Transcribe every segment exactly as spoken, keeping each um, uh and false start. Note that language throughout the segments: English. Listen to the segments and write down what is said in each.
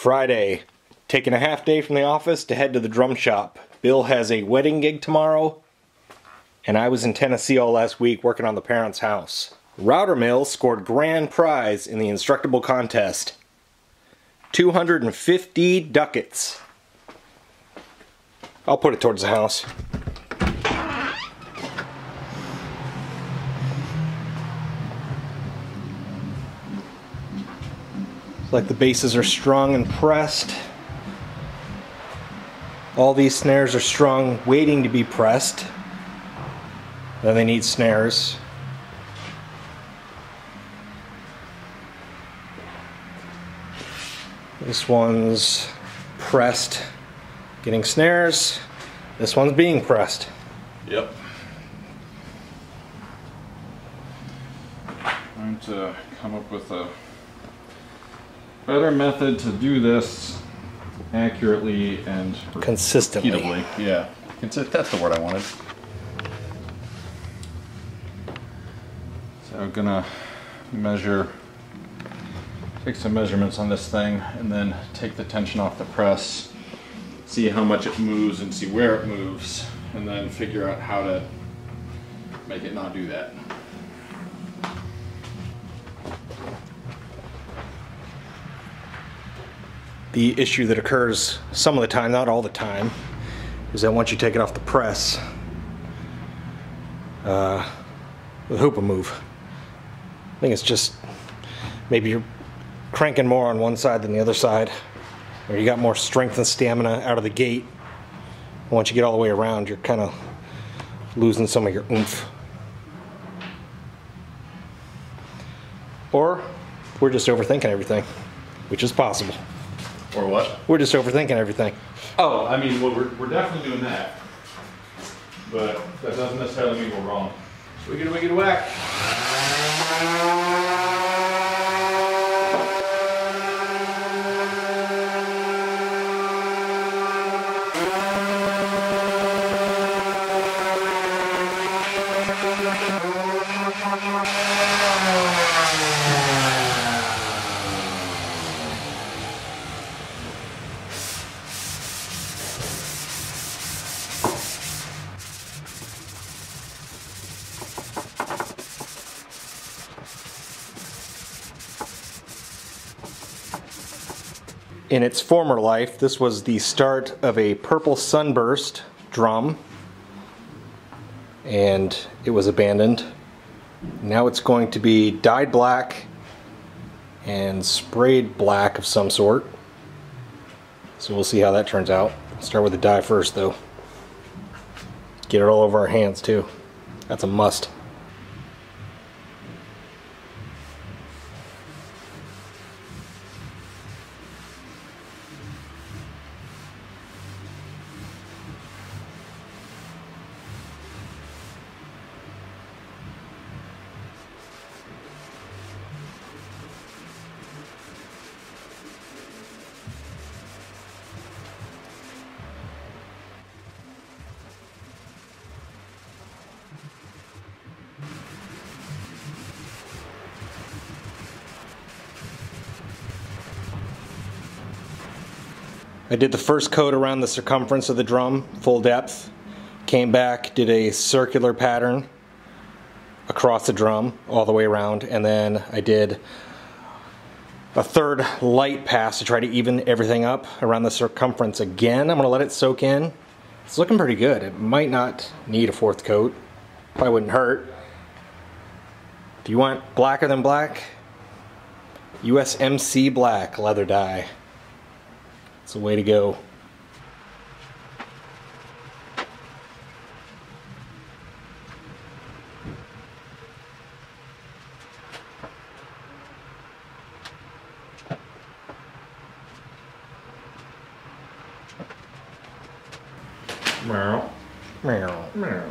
Friday, taking a half day from the office to head to the drum shop. Bill has a wedding gig tomorrow, and I was in Tennessee all last week working on the parents' house. Router Mill scored grand prize in the Instructable contest. two hundred fifty ducats. I'll put it towards the house. It's like the basses are strung and pressed. All these snares are strung, waiting to be pressed. Then they need snares. This one's pressed, getting snares. This one's being pressed. Yep. I'm trying to come up with a better method to do this accurately and consistently. Repeatedly. Yeah, it's a, that's the word I wanted. So I'm gonna measure. Take some measurements on this thing and then take the tension off the press, see how much it moves and see where it moves, and then figure out how to make it not do that. The issue that occurs some of the time, not all the time, is that once you take it off the press, uh, the hoop will move. I think it's just maybe you're cranking more on one side than the other side, or you got more strength and stamina out of the gate. Once you get all the way around, you're kind of losing some of your oomph. Or we're just overthinking everything, which is possible. Or what? We're just overthinking everything. Oh, I mean, well, we're, we're definitely doing that, but that doesn't necessarily mean we're wrong. Wiggity wiggity whack. In its former life, this was the start of a Purple Sunburst drum, and it was abandoned. Now it's going to be dyed black and sprayed black of some sort. So we'll see how that turns out. Start with the dye first, though. Get it all over our hands, too. That's a must. I did the first coat around the circumference of the drum, full depth, came back, did a circular pattern across the drum all the way around, and then I did a third light pass to try to even everything up around the circumference again. I'm gonna let it soak in. It's looking pretty good. It might not need a fourth coat. Probably wouldn't hurt. If you want blacker than black, U S M C black leather dye. It's a way to go. Meow. Meow. Meow.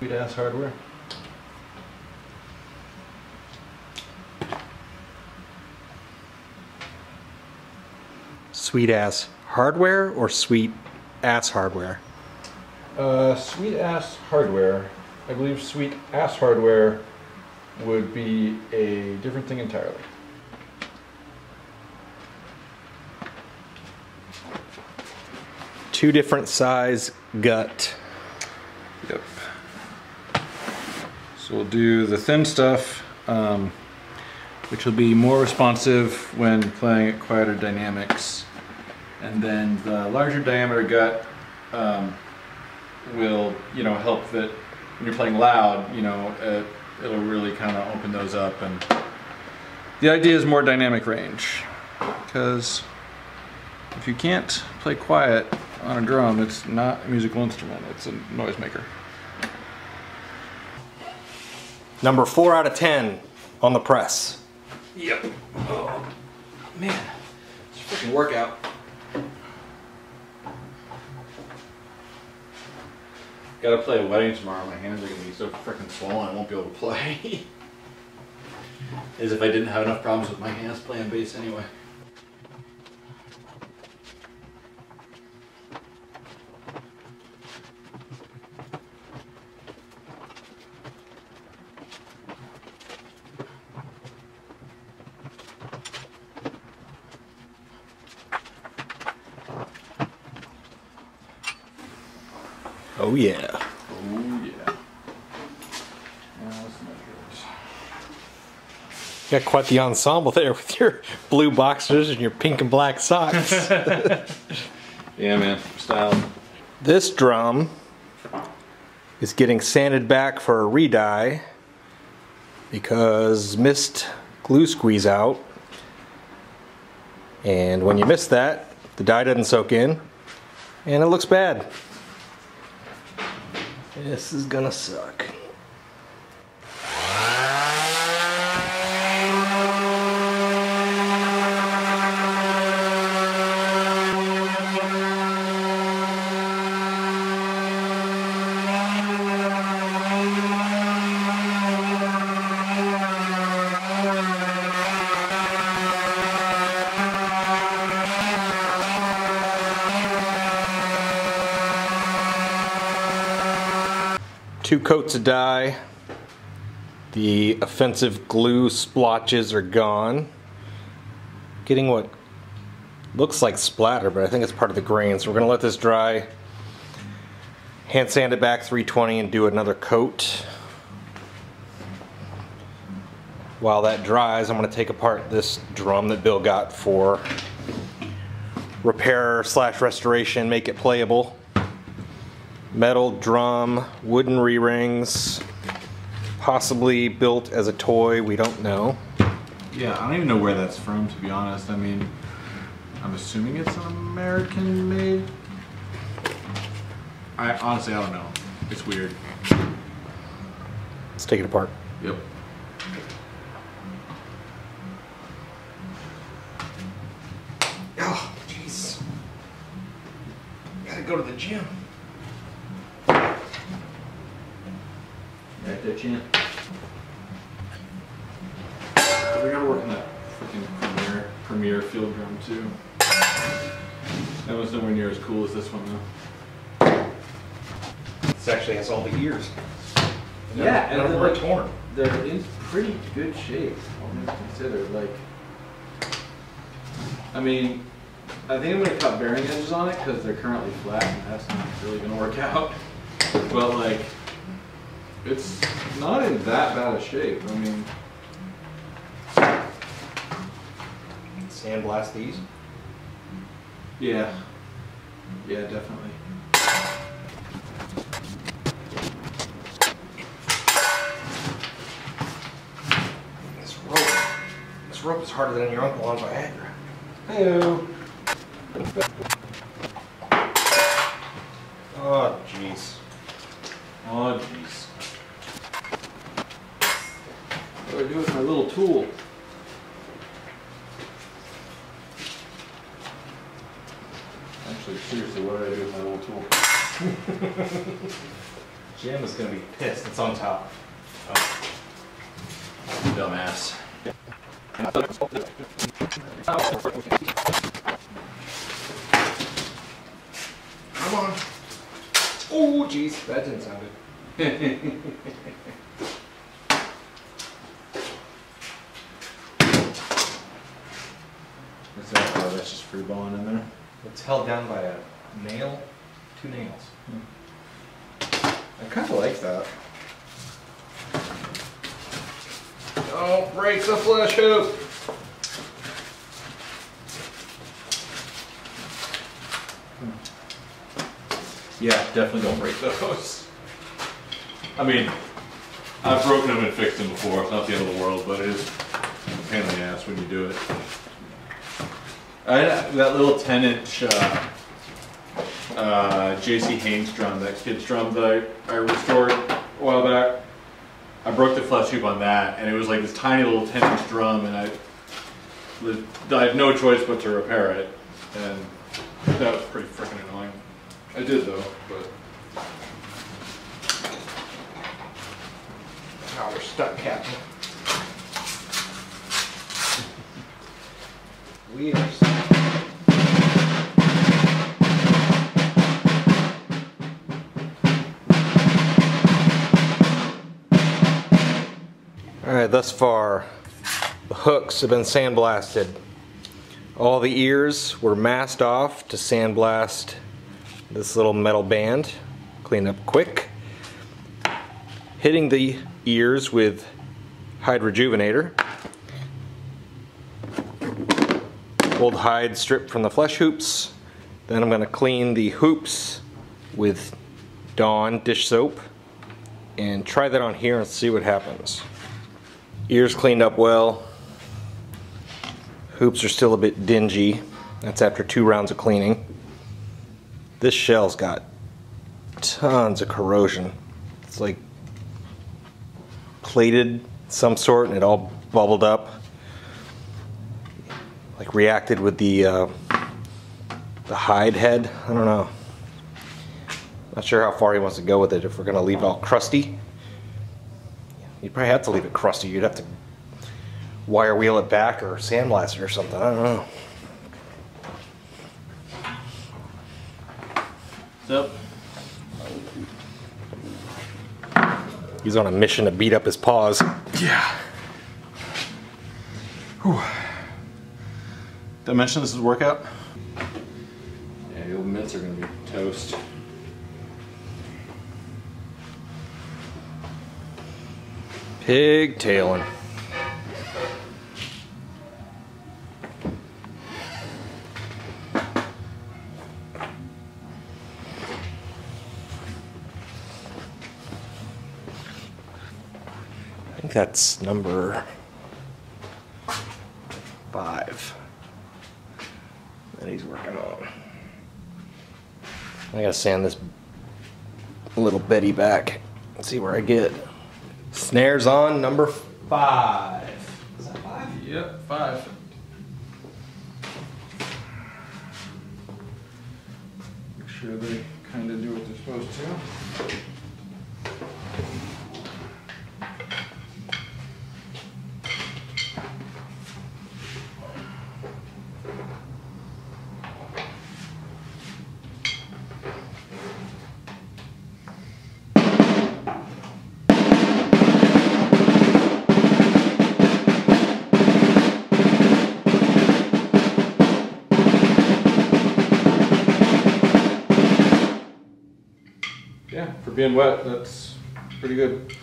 Good ass hardware. Sweet ass hardware or sweet ass hardware? Uh, sweet ass hardware. I believe sweet ass hardware would be a different thing entirely. Two different size gut. Yep. So we'll do the thin stuff, um, which will be more responsive when playing at quieter dynamics. And then the larger diameter gut um, will, you know, help that when you're playing loud, you know, it, it'll really kind of open those up. And the idea is more dynamic range, because if you can't play quiet on a drum, it's not a musical instrument, it's a noisemaker. Number four out of ten on the press. Yep. Oh, man, it's a freaking workout. Gotta play a wedding tomorrow, my hands are gonna be so freaking swollen I won't be able to play. As if I didn't have enough problems with my hands playing bass anyway. Oh yeah. Oh yeah. Now let's measure it. Got quite the ensemble there with your blue boxers and your pink and black socks. Yeah, man. Style. This drum is getting sanded back for a re-dye because missed glue squeeze out. And when you miss that, the dye doesn't soak in and it looks bad. This is gonna suck. Two coats of dye, the offensive glue splotches are gone. Getting what looks like splatter, but I think it's part of the grain. So we're gonna let this dry, hand sand it back three twenty and do another coat. While that dries, I'm gonna take apart this drum that Bill got for repair slash restoration, make it playable. Metal drum, wooden re-rings, possibly built as a toy, we don't know. Yeah, I don't even know where that's from, to be honest. I mean, I'm assuming it's an American made. I honestly, I don't know. It's weird. Let's take it apart. Yep. Oh, jeez. Gotta go to the gym. Right there, Chan. So we gotta work on that freaking Premier, Premier field drum too. That one's nowhere near as cool as this one though. This actually has all the gears. And yeah, and they're, they're torn. They're in pretty good shape, all things considered. Like, I mean, I think I'm gonna cut bearing edges on it because they're currently flat, and that's not really gonna work out. But like, it's not in that bad a shape. I mean, sandblast these? Yeah. Yeah, definitely. This rope. This rope is harder than your uncle on Viagra. Hey-o. Oh, jeez. Oh, jeez. What do I do with my little tool? Actually, seriously, what do I do with my little tool? Jim is gonna be pissed. It's on top. Oh. Dumbass. Come on. Oh, jeez, that didn't sound good. What's that? Oh, that's just freeballing in there. It's held down by a nail, two nails. Hmm. I kind of like that. Don't break the flesh hoop. Yeah, definitely don't break those. I mean, I've broken them and fixed them before. It's not the end of the world, but it is a pain in the ass when you do it. I had that little ten inch uh, uh, J C. Haynes drum, that kid's drum that I, I restored a while back. I broke the flesh hoop on that, and it was like this tiny little ten inch drum, and I, I had no choice but to repair it, and that was pretty freaking annoying. I did though, but now we're stuck, Captain. We are stuck. All right, thus far, the hooks have been sandblasted. All the ears were masked off to sandblast this little metal band. Clean up quick. Hitting the ears with hide rejuvenator. Old hide stripped from the flesh hoops. Then I'm going to clean the hoops with Dawn dish soap and try that on here and see what happens. Ears cleaned up well. Hoops are still a bit dingy. That's after two rounds of cleaning. This shell's got tons of corrosion. It's like plated some sort and it all bubbled up. Like reacted with the uh, the hide head. I don't know. Not sure how far he wants to go with it. If we're gonna leave it all crusty, you'd probably have to leave it crusty. You'd have to wire wheel it back or sandblast it or something. I don't know. Nope. He's on a mission to beat up his paws. Yeah. Whew. Did I mention this is a workout? Yeah, the old mitts are going to be toast. Pigtailing. That's number five that he's working on. I gotta sand this little Betty back and see where I get. Snares on number five. Is that five? Yep, five. Make sure they kind of do what they're supposed to. Being wet, that's pretty good.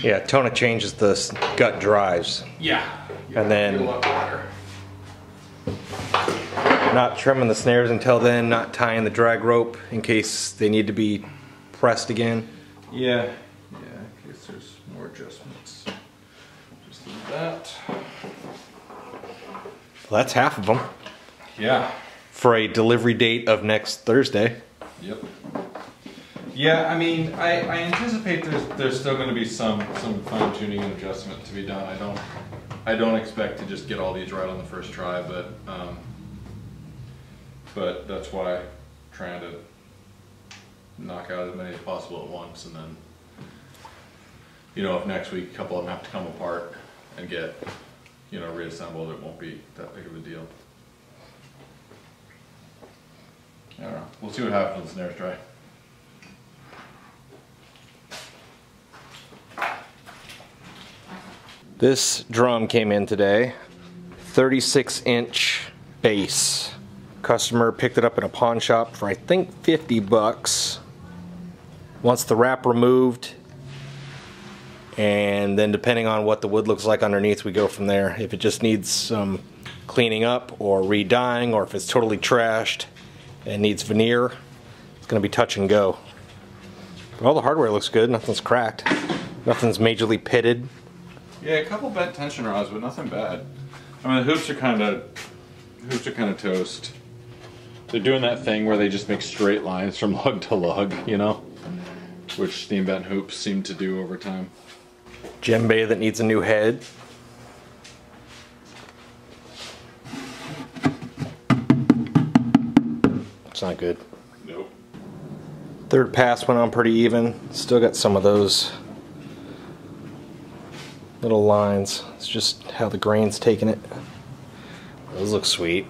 Yeah, tona changes the gut drives. Yeah. yeah and then not trimming the snares until then, not tying the drag rope in case they need to be pressed again. Yeah. Yeah, in case there's more adjustments. Just leave that. Well, that's half of them. Yeah. For a delivery date of next Thursday. Yep. Yeah, I mean, I, I anticipate there's there's still going to be some some fine tuning and adjustment to be done. I don't I don't expect to just get all these right on the first try, but um, but that's why I'm trying to knock out as many as possible at once, and then, you know, if next week a couple of them have to come apart and get, you know, reassembled, it won't be that big of a deal. I don't know. We'll see what happens when the snare's dry. This drum came in today, thirty-six inch bass. Customer picked it up in a pawn shop for I think fifty bucks. Wants the wrap removed, and then depending on what the wood looks like underneath, we go from there. If it just needs some cleaning up or re-dyeing, or if it's totally trashed and needs veneer, it's gonna be touch and go. But all the hardware looks good, nothing's cracked, nothing's majorly pitted. Yeah, a couple bent tension rods, but nothing bad. I mean, the hoops are kind of hoops are kind of toast. They're doing that thing where they just make straight lines from lug to lug, you know, which steam bent hoops seem to do over time. Djembe that needs a new head. It's not good. Nope. Third pass went on pretty even. Still got some of those little lines. It's just how the grain's taking it. Those look sweet.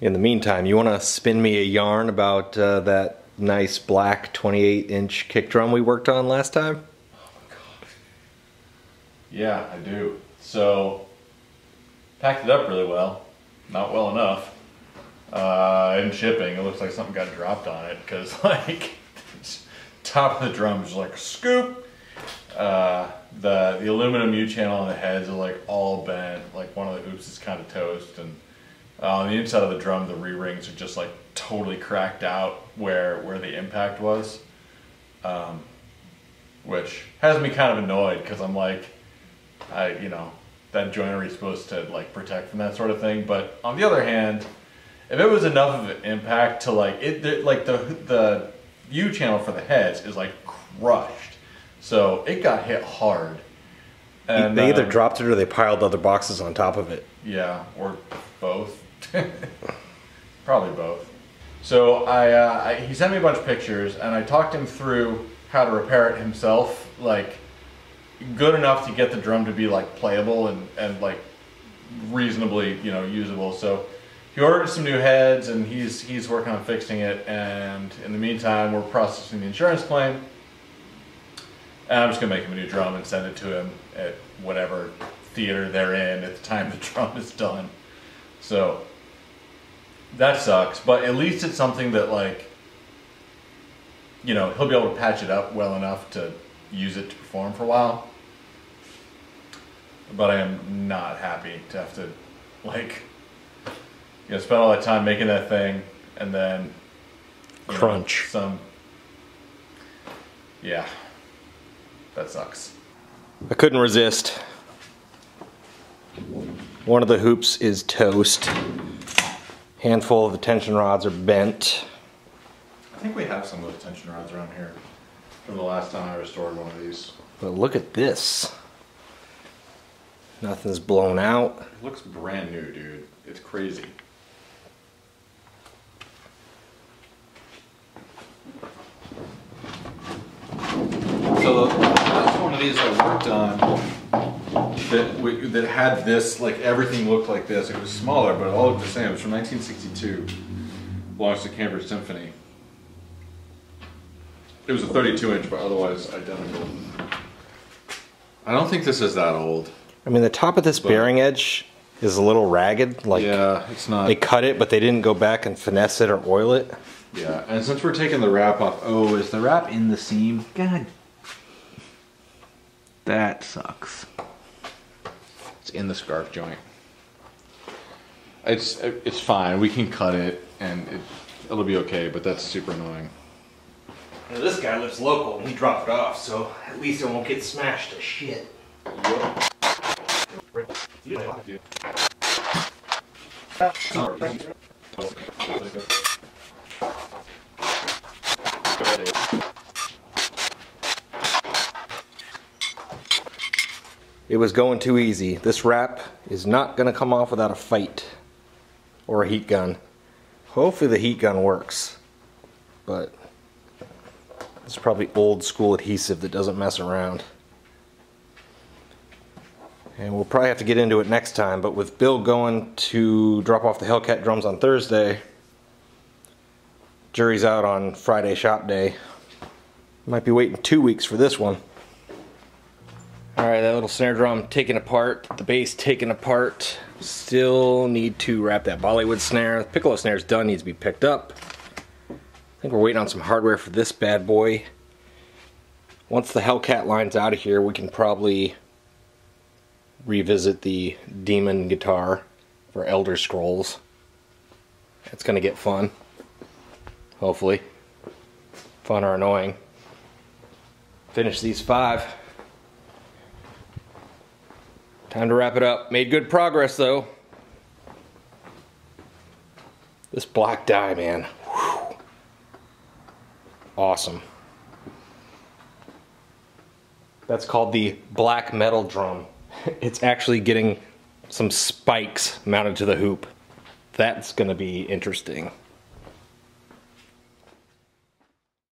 In the meantime, you want to spin me a yarn about uh, that nice black twenty-eight inch kick drum we worked on last time? Oh my God. Yeah, I do. So, packed it up really well. Not well enough. Uh, in shipping, it looks like something got dropped on it, because like, top of the drum is like, scoop! Uh, the, the aluminum U-channel on the heads are like all bent, like one of the hoops is kind of toast, and uh, on the inside of the drum the re-rings are just like totally cracked out where where the impact was, um, which has me kind of annoyed, because I'm like, I you know, that joinery is supposed to like protect from that sort of thing. But on the other hand, if it was enough of an impact to like it, the, like the the U-channel for the heads is like crushed. So it got hit hard. And they either um, dropped it or they piled other boxes on top of it. Yeah, or both. Probably both. So I, uh, I, he sent me a bunch of pictures, and I talked him through how to repair it himself, like good enough to get the drum to be like playable and, and like reasonably, you know, usable. So he ordered some new heads, and he's he's working on fixing it. And in the meantime, we're processing the insurance claim. And I'm just going to make him a new drum and send it to him at whatever theater they're in at the time the drum is done. So, that sucks, but at least it's something that, like, you know, he'll be able to patch it up well enough to use it to perform for a while. But I am not happy to have to, like, you know, spend all that time making that thing, and then... Crunch. Know, some... Yeah. That sucks. I couldn't resist. One of the hoops is toast. Handful of the tension rods are bent. I think we have some of those tension rods around here from the last time I restored one of these. But look at this. Nothing's blown out. It looks brand new, dude. It's crazy. So these I worked on that, we, that had this, like everything looked like this. It was smaller, but it all looked the same. It was from nineteen sixty-two. Belongs to Cambridge Symphony. It was a thirty-two inch, but otherwise identical. I don't think this is that old. I mean, the top of this bearing edge is a little ragged. Like, yeah, it's not. They cut it, but they didn't go back and finesse it or oil it. Yeah, and since we're taking the wrap off, oh, is the wrap in the seam? God. That sucks. It's in the scarf joint. It's it's fine. We can cut it and it, it'll be okay, but that's super annoying. Now this guy lives local and he dropped it off, so at least it won't get smashed to shit. It was going too easy. This wrap is not gonna come off without a fight or a heat gun. Hopefully the heat gun works, but It's probably old school adhesive that doesn't mess around. And we'll probably have to get into it next time, but with Bill going to drop off the Hellcat drums on Thursday, jury's out on Friday shop day. Might be waiting two weeks for this one. Alright, that little snare drum taken apart, the bass taken apart. Still need to wrap that Bollywood snare. The piccolo snare's done, needs to be picked up. I think we're waiting on some hardware for this bad boy. Once the Hellcat line's out of here, we can probably revisit the Demon guitar for Elder Scrolls. It's gonna get fun. Hopefully. Fun or annoying. Finish these five. Time to wrap it up. Made good progress though. This black dye, man. Whew. Awesome. That's called the black metal drum. It's actually getting some spikes mounted to the hoop. That's gonna be interesting.